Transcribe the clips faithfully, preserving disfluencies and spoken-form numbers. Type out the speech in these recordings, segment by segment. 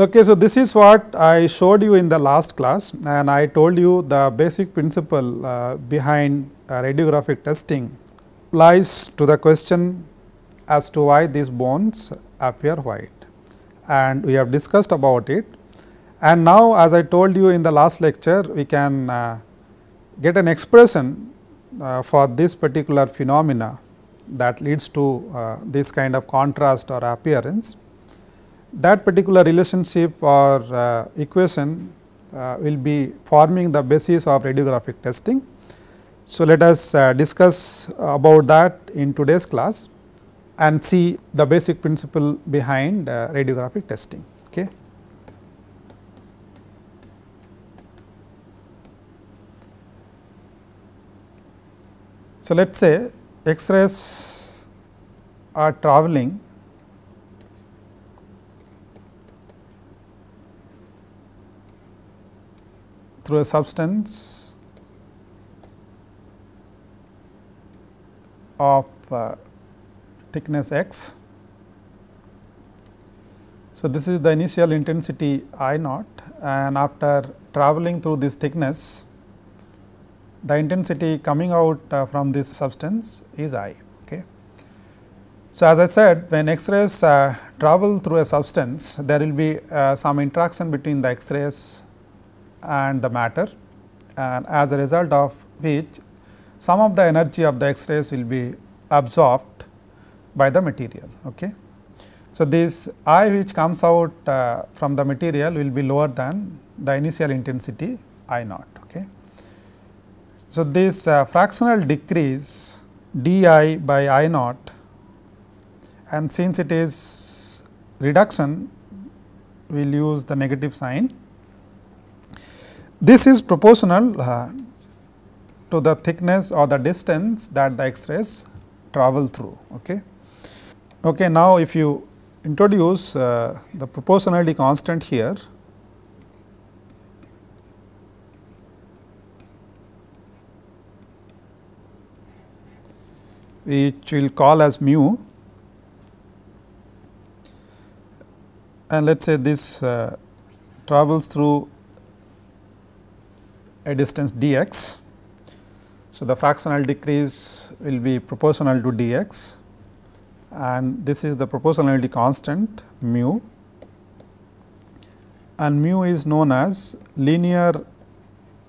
Okay, so this is what I showed you in the last class, and I told you the basic principle uh, behind uh, radiographic testing lies to the question as to why these bones appear white, and we have discussed about it. And now, as I told you in the last lecture, we can uh, get an expression uh, for this particular phenomena that leads to uh, this kind of contrast or appearance. That particular relationship or uh, equation uh, will be forming the basis of radiographic testing. So, let us uh, discuss about that in today's class and see the basic principle behind uh, radiographic testing. Okay. So, let us say X-rays are traveling through a substance of uh, thickness x. So, this is the initial intensity I naught, and after traveling through this thickness, the intensity coming out uh, from this substance is I. Okay. So, as I said, when X-rays uh, travel through a substance, there will be uh, some interaction between the X-rays and the matter, and as a result of which some of the energy of the X-rays will be absorbed by the material. Okay. So, this I which comes out uh, from the material will be lower than the initial intensity I naught. Okay. So, this uh, fractional decrease d I by I naught, and since it is reduction, we will use the negative sign. This is proportional uh, to the thickness or the distance that the X-rays travel through. Okay. Okay, now, if you introduce uh, the proportionality constant here, which we will call as mu, and let us say this uh, travels through a distance dx. So, the fractional decrease will be proportional to dx, and this is the proportionality constant mu, and mu is known as linear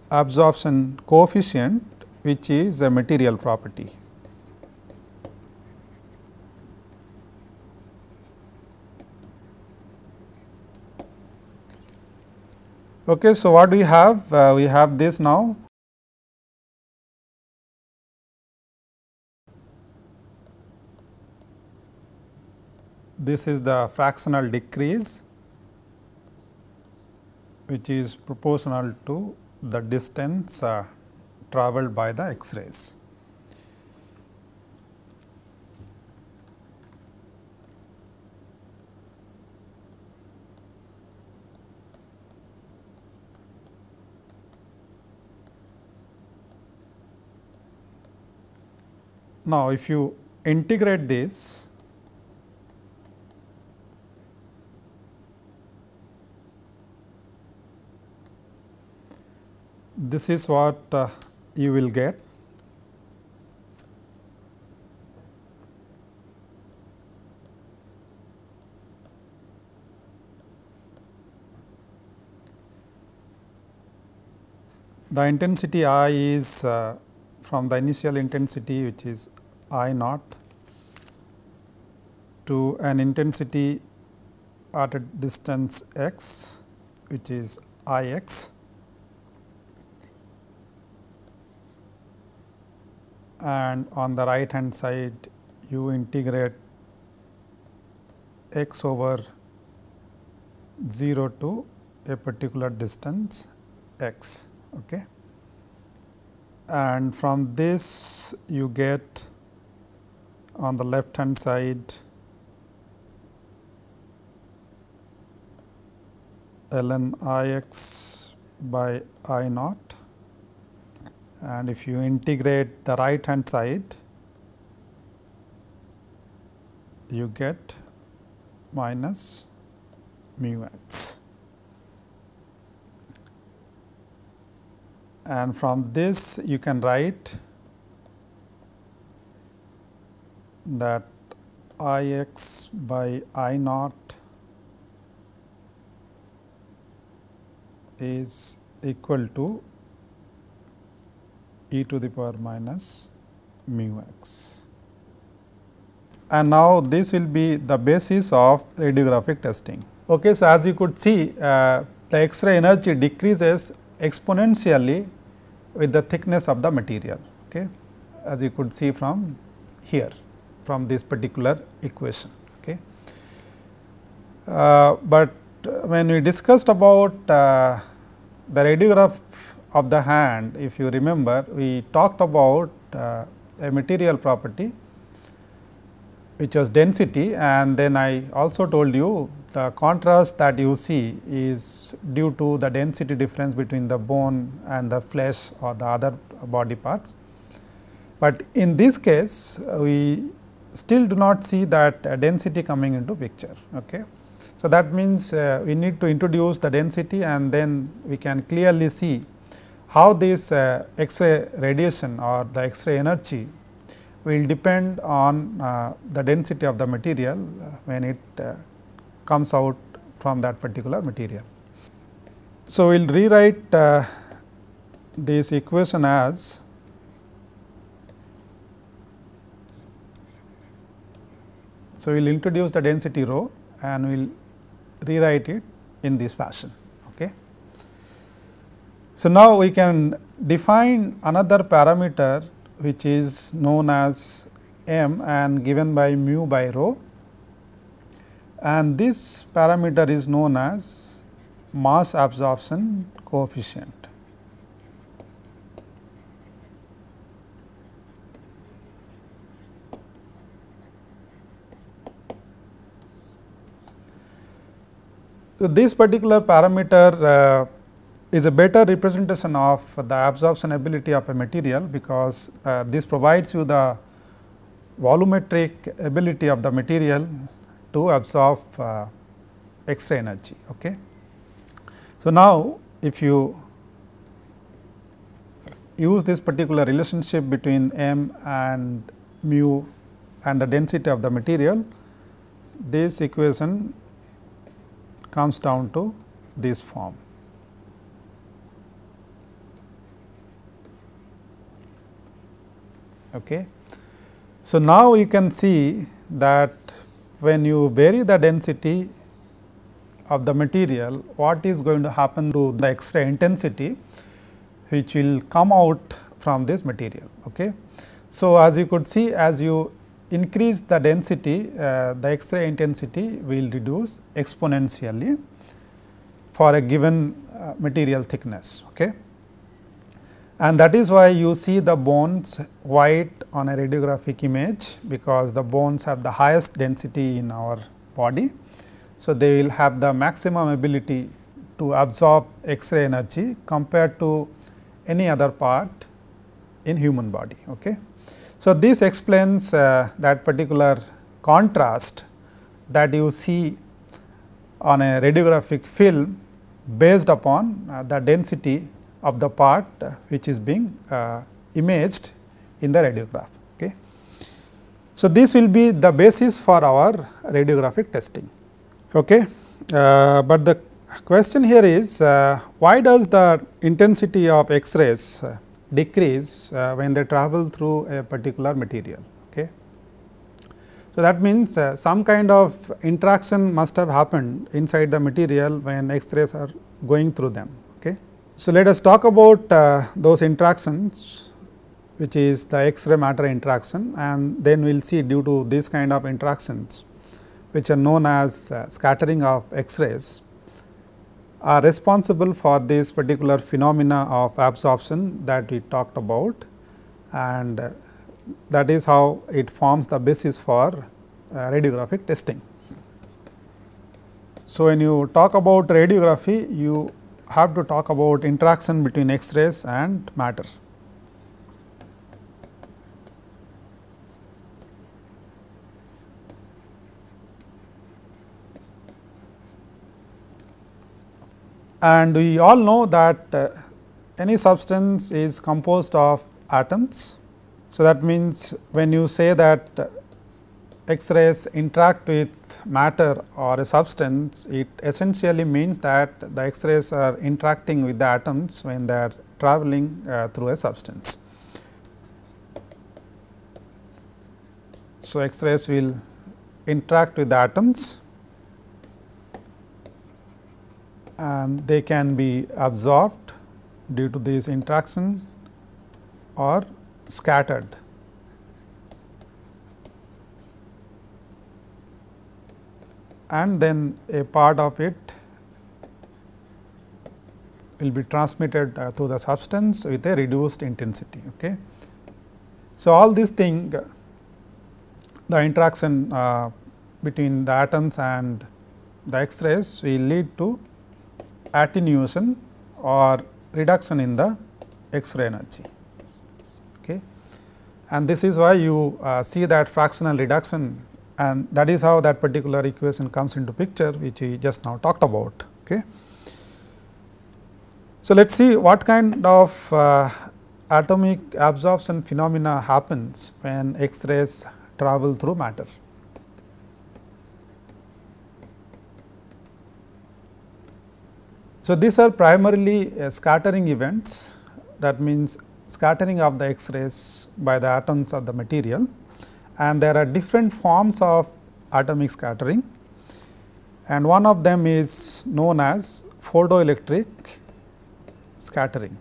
absorption coefficient, which is a material property. Okay, so, what do we have? Uh, we have this now. This is the fractional decrease, which is proportional to the distance uh, traveled by the X-rays. Now, if you integrate this, this is what uh, you will get. The intensity I is uh, from the initial intensity, which is I naught, to an intensity at a distance x, which is I x, and on the right hand side you integrate x over zero to a particular distance x. Okay. And from this you get on the left hand side ln I x by I naught, and if you integrate the right hand side you get minus mu x. and from this you can write that I x by I naught is equal to e to the power minus mu x. And now, this will be the basis of radiographic testing. Okay, so, as you could see, uh, the X-ray energy decreases exponentially with the thickness of the material, okay, as you could see from here, from this particular equation. Okay. Uh, but when we discussed about uh, the radiograph of the hand, if you remember, we talked about uh, a material property, which was density, and then I also told you the contrast that you see is due to the density difference between the bone and the flesh or the other body parts. But in this case, we still do not see that density coming into picture. Okay. So, that means uh, we need to introduce the density, and then we can clearly see how this uh, X-ray radiation or the X-ray energy will depend on uh, the density of the material when it uh, comes out from that particular material. So, we will rewrite uh, this equation as so, we will introduce the density rho and we will rewrite it in this fashion. Okay. So, now we can define another parameter which is known as m and given by mu by rho, and this parameter is known as mass absorption coefficient. So, this particular parameter uh, is a better representation of the absorption ability of a material, because uh, this provides you the volumetric ability of the material to absorb uh, X-ray energy. Okay. So, now if you use this particular relationship between m and mu and the density of the material, this equation comes down to this form. Okay. So, now you can see that when you vary the density of the material, what is going to happen to the X-ray intensity which will come out from this material. Okay. So, as you could see, as you increase the density, uh, the X-ray intensity will reduce exponentially for a given uh, material thickness. Okay. And that is why you see the bones white on a radiographic image, because the bones have the highest density in our body. So, they will have the maximum ability to absorb X-ray energy compared to any other part in human body. Okay. So, this explains uh, that particular contrast that you see on a radiographic film based upon uh, the density of the part which is being uh, imaged in the radiograph. Okay. So, this will be the basis for our radiographic testing. Okay. Uh, but the question here is uh, why does the intensity of X-rays uh, decrease uh, when they travel through a particular material? Okay. So, that means uh, some kind of interaction must have happened inside the material when X-rays are going through them. So, let us talk about uh, those interactions, which is the X-ray matter interaction, and then we will see due to this kind of interactions, which are known as uh, scattering of X-rays, are responsible for this particular phenomena of absorption that we talked about, and uh, that is how it forms the basis for uh, radiographic testing. So, when you talk about radiography, you have to talk about interaction between X-rays and matter. And we all know that uh, any substance is composed of atoms. So, that means, when you say that X-rays interact with matter or a substance, it essentially means that the X-rays are interacting with the atoms when they are traveling uh, through a substance. So, X-rays will interact with the atoms and they can be absorbed due to this interaction or scattered. And then a part of it will be transmitted uh, through the substance with a reduced intensity. Okay. So, all this thing, the interaction uh, between the atoms and the X-rays will lead to attenuation or reduction in the X-ray energy. Okay. And this is why you uh, see that fractional reduction, and that is how that particular equation comes into picture, which we just now talked about. Okay. So, let us see what kind of uh, atomic absorption phenomena happens when X-rays travel through matter. So, these are primarily uh, scattering events, that means scattering of the X-rays by the atoms of the material, and there are different forms of atomic scattering, and one of them is known as photoelectric scattering.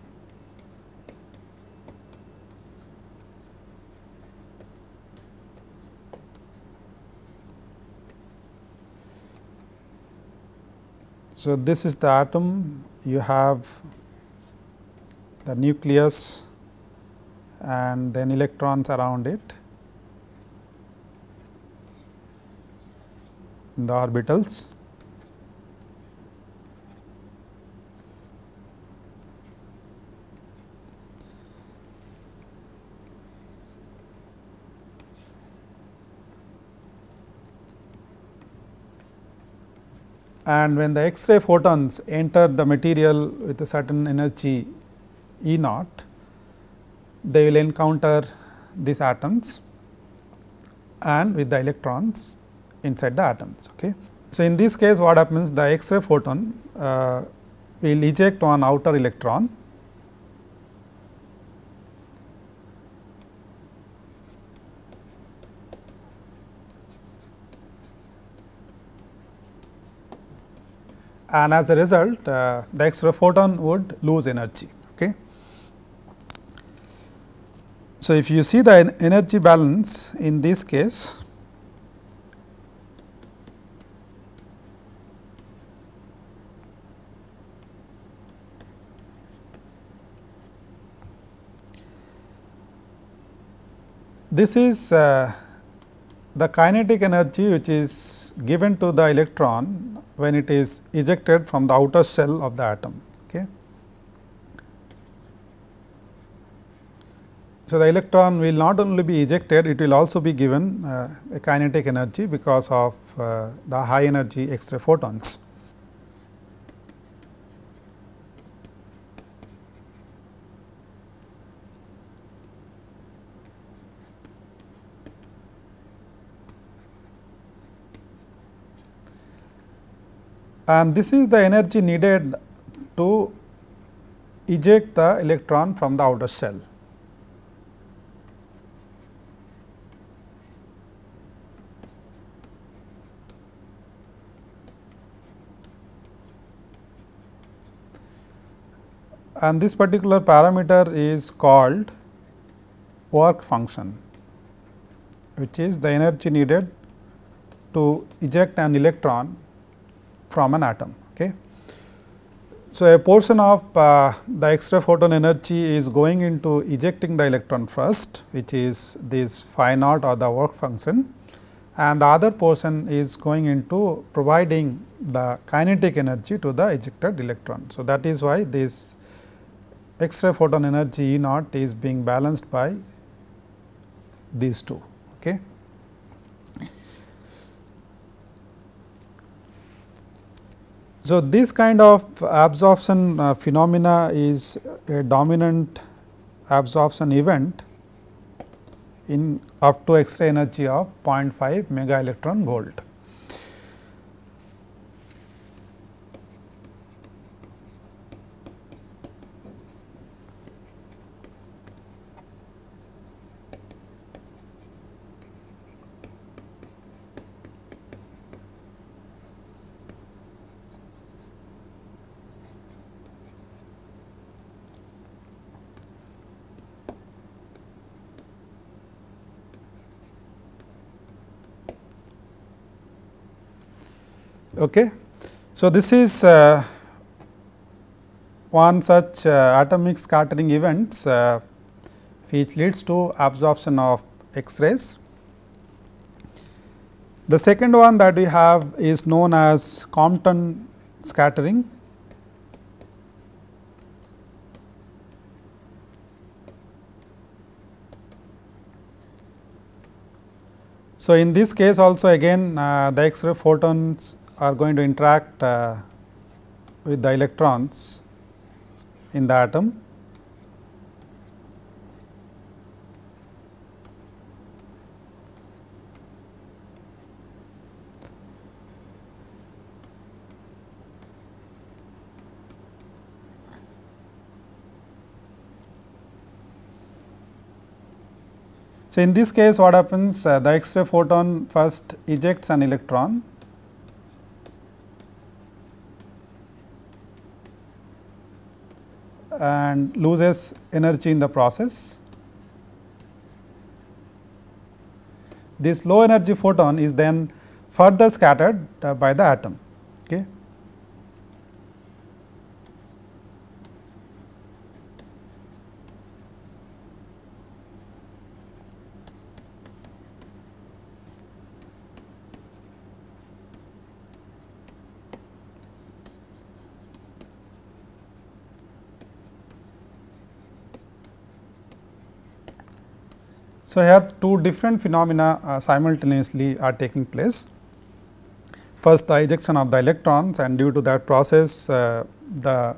So, this is the atom, you have the nucleus and then electrons around it in the orbitals, and when the X-ray photons enter the material with a certain energy E naught, they will encounter these atoms and with the electrons inside the atoms. Okay. So, in this case what happens, the X-ray photon uh, will eject one outer electron and as a result uh, the X-ray photon would lose energy. Okay. So, if you see the en energy balance in this case, this is uh, the kinetic energy which is given to the electron when it is ejected from the outer shell of the atom. Okay. So, the electron will not only be ejected, it will also be given uh, a kinetic energy because of uh, the high energy X-ray photons. And this is the energy needed to eject the electron from the outer shell. And this particular parameter is called work function, which is the energy needed to eject an electron from an atom. Okay. So, a portion of uh, the X-ray photon energy is going into ejecting the electron first, which is this phi naught or the work function, and the other portion is going into providing the kinetic energy to the ejected electron. So, that is why this X-ray photon energy E naught is being balanced by these two. Okay. So, this kind of absorption uh, phenomena is a dominant absorption event in up to X-ray energy of zero point five mega electron volt. Okay. So, this is uh, one such uh, atomic scattering events uh, which leads to absorption of X-rays. The second one that we have is known as Compton scattering. So, in this case also again uh, the X-ray photons are going to interact uh, with the electrons in the atom. So, in this case what happens, uh, the X-ray photon first ejects an electron. And loses energy in the process. This low energy photon is then further scattered uh, by the atom. Okay. So, here two different phenomena uh, simultaneously are taking place. First, the ejection of the electrons, and due to that process uh, the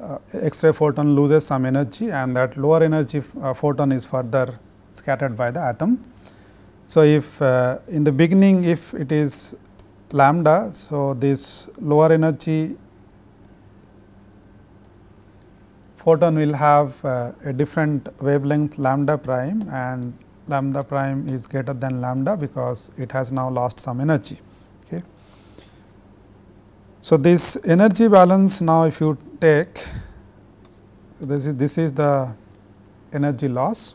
uh, X-ray photon loses some energy, and that lower energy uh, photon is further scattered by the atom. So, if uh, in the beginning if it is lambda, so this lower energy photon will have uh, a different wavelength lambda prime, and lambda prime is greater than lambda because it has now lost some energy. Okay. So, this energy balance now if you take, this is this is the energy loss.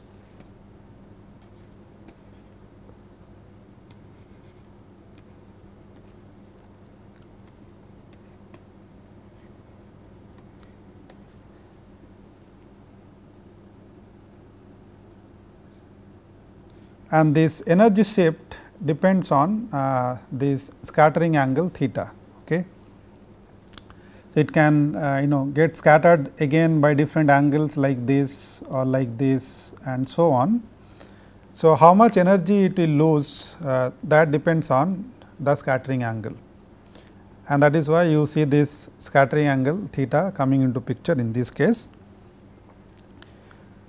And this energy shift depends on uh, this scattering angle theta. Okay. So, it can uh, you know get scattered again by different angles like this or like this and so on. So, how much energy it will lose uh, that depends on the scattering angle, and that is why you see this scattering angle theta coming into picture in this case.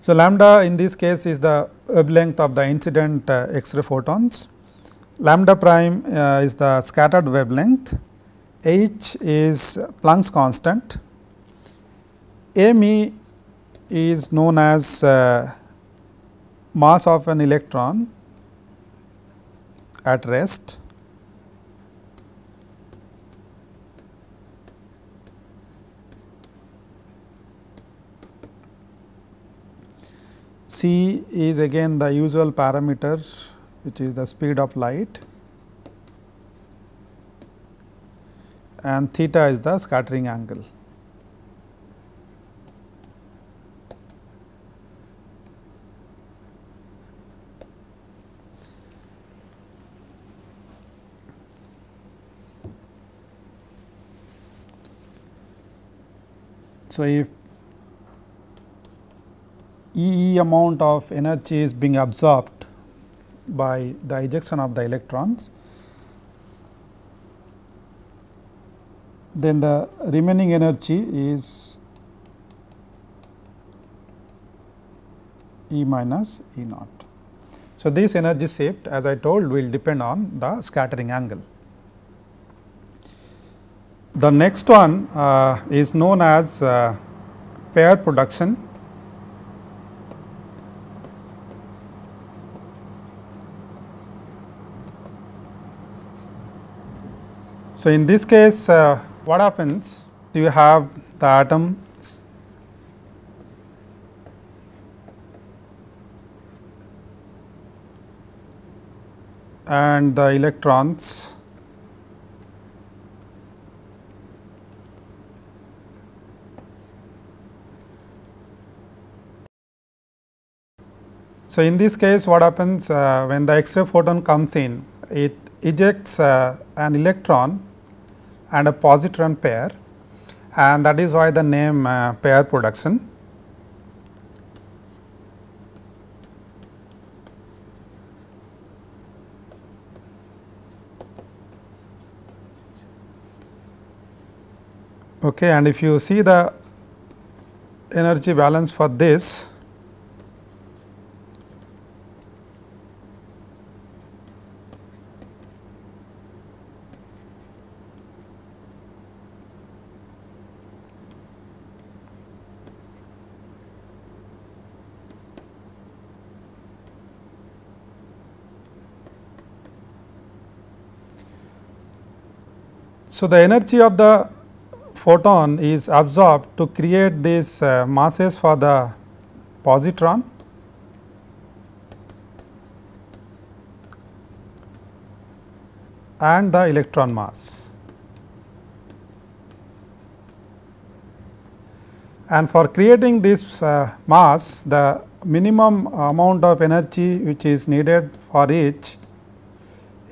So, lambda in this case is the wavelength of the incident uh, X-ray photons, lambda prime uh, is the scattered wavelength, h is Planck's constant, m e is known as uh, mass of an electron at rest. C is again the usual parameter which is the speed of light, and theta is the scattering angle. So, if E E amount of energy is being absorbed by the ejection of the electrons, then the remaining energy is E minus E naught. So, this energy shift, as I told, will depend on the scattering angle. The next one uh, is known as uh, pair production. So, in this case, uh, what happens? You have the atoms and the electrons . So, in this case what happens uh, when the X-ray photon comes in, it ejects uh, an electron and a positron pair, and that is why the name uh, pair production. Okay, and if you see the energy balance for this, so the energy of the photon is absorbed to create these uh, masses for the positron and the electron mass, and for creating this uh, mass, the minimum amount of energy which is needed for each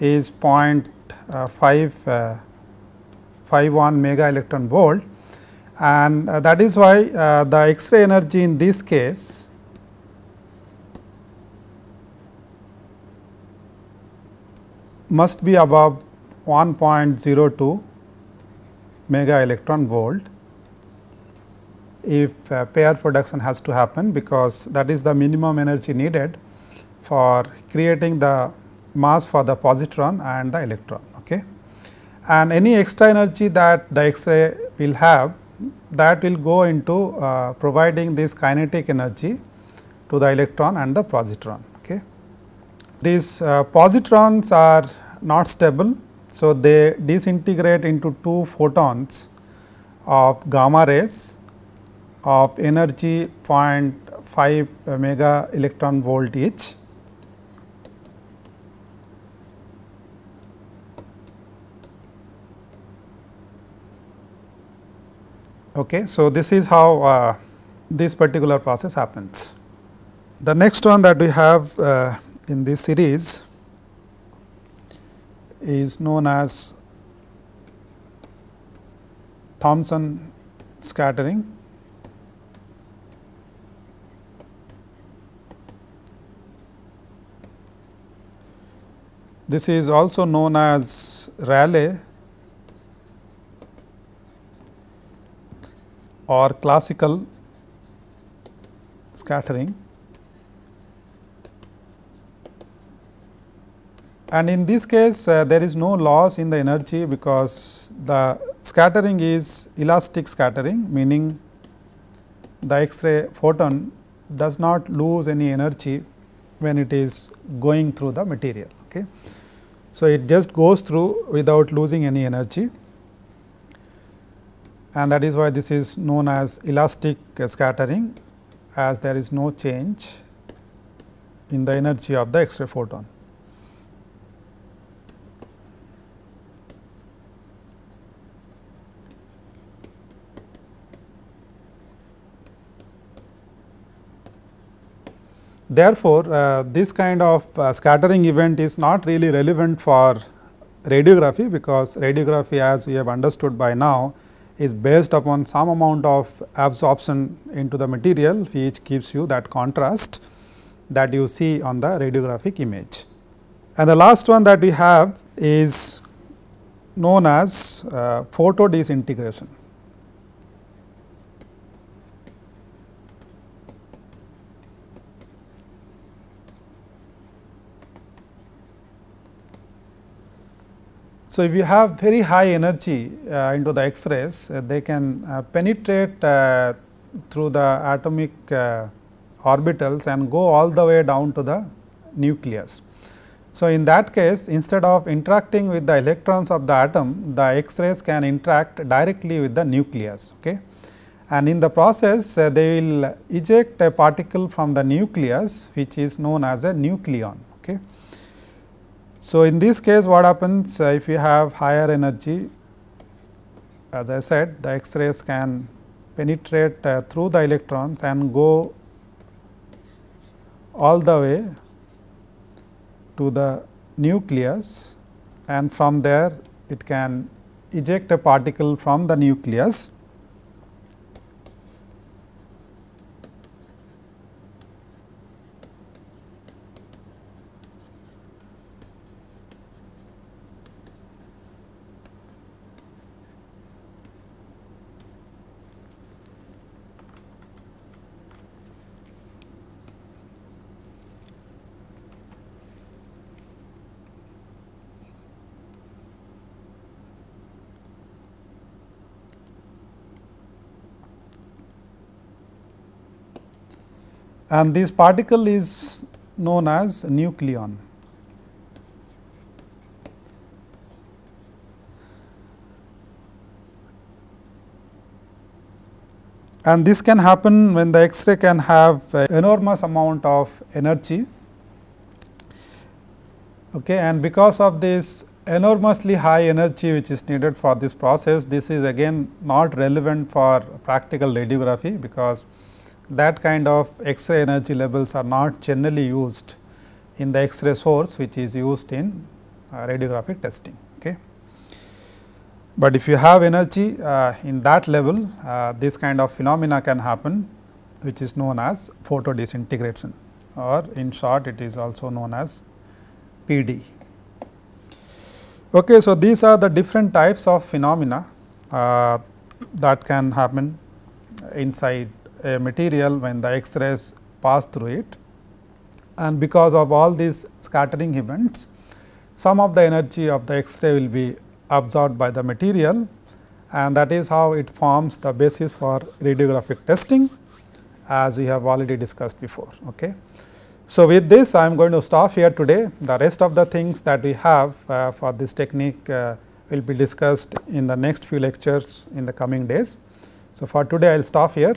is zero point five one mega electron volt, and uh, that is why uh, the X-ray energy in this case must be above one point zero two mega electron volt if uh, pair production has to happen, because that is the minimum energy needed for creating the mass for the positron and the electron. Okay. And any extra energy that the X-ray will have, that will go into uh, providing this kinetic energy to the electron and the positron. Okay. These uh, positrons are not stable, so they disintegrate into two photons of gamma rays of energy zero point five mega electron volt each. Okay, so this is how uh, this particular process happens. The next one that we have uh, in this series is known as Thomson scattering. This is also known as Rayleigh or classical scattering, and in this case uh, there is no loss in the energy because the scattering is elastic scattering, meaning the X-ray photon does not lose any energy when it is going through the material. Okay. So, it just goes through without losing any energy, and that is why this is known as elastic scattering, as there is no change in the energy of the X-ray photon. Therefore, uh, this kind of uh, scattering event is not really relevant for radiography, because radiography, as we have understood by now, is based upon some amount of absorption into the material, which gives you that contrast that you see on the radiographic image. And the last one that we have is known as uh, photo disintegration. So, if you have very high energy uh, into the X-rays, uh, they can uh, penetrate uh, through the atomic uh, orbitals and go all the way down to the nucleus. So, in that case, instead of interacting with the electrons of the atom, the X-rays can interact directly with the nucleus. Okay? And in the process, uh, they will eject a particle from the nucleus, which is known as a nucleon. Okay? So, in this case what happens uh, if you have higher energy, as I said, the X-rays can penetrate uh, through the electrons and go all the way to the nucleus, and from there it can eject a particle from the nucleus. And this particle is known as nucleon. And this can happen when the X-ray can have an enormous amount of energy. Okay, and because of this enormously high energy which is needed for this process, this is again not relevant for practical radiography, because that kind of X-ray energy levels are not generally used in the X-ray source which is used in uh, radiographic testing. Okay. But if you have energy uh, in that level, uh, this kind of phenomena can happen, which is known as photo disintegration, or in short it is also known as P D. Okay, so, these are the different types of phenomena uh, that can happen inside a material when the X-rays pass through it, and because of all these scattering events, some of the energy of the X-ray will be absorbed by the material, and that is how it forms the basis for radiographic testing, as we have already discussed before. Okay. So, with this I am going to stop here today. The rest of the things that we have uh, for this technique uh, will be discussed in the next few lectures in the coming days. So, for today I will stop here.